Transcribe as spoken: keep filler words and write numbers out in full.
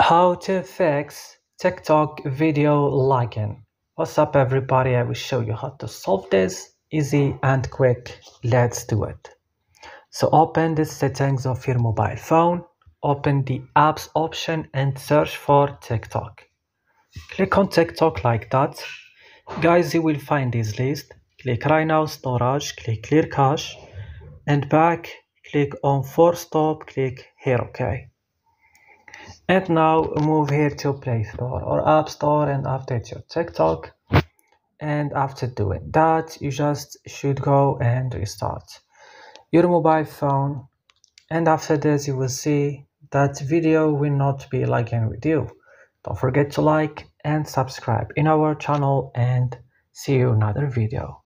How to fix TikTok video lagging. What's up everybody, I will show you how to solve this easy and quick. Let's do it. So open the settings of your mobile phone, open the apps option and search for TikTok. Click on TikTok like that. Guys, you will find this list. Click right now storage, click clear cache and back, click on force stop, click here, okay. And now move here to Play Store or App Store and update your TikTok. And after doing that, you just should go and restart your mobile phone. And after this, you will see that video will not be lagging with you. Don't forget to like and subscribe in our channel and see you in another video.